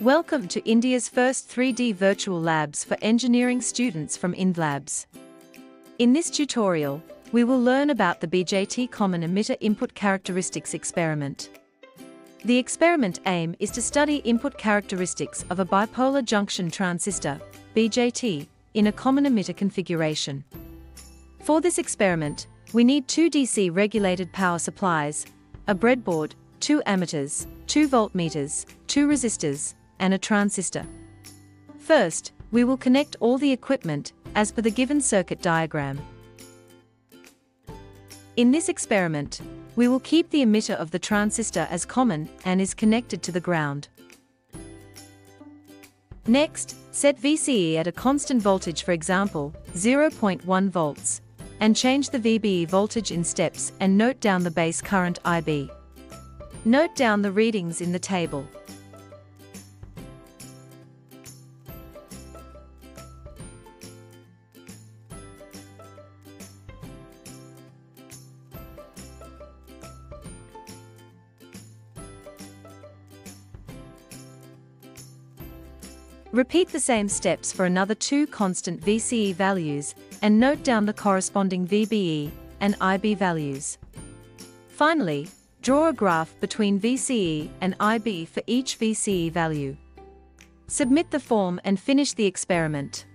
Welcome to India's first 3D virtual labs for engineering students from INVLabz. In this tutorial, we will learn about the BJT common emitter input characteristics experiment. The experiment aim is to study input characteristics of a bipolar junction transistor, BJT, in a common emitter configuration. For this experiment, we need 2 DC-regulated power supplies, a breadboard, 2 ammeters, 2 voltmeters, 2 resistors, and a transistor. First, we will connect all the equipment as per the given circuit diagram. In this experiment, we will keep the emitter of the transistor as common and is connected to the ground. Next, set VCE at a constant voltage, for example, 0.1 volts, and change the VBE voltage in steps and note down the base current IB. Note down the readings in the table. Repeat the same steps for another 2 constant VCE values and note down the corresponding VBE and IB values. Finally, draw a graph between VCE and IB for each VCE value. Submit the form and finish the experiment.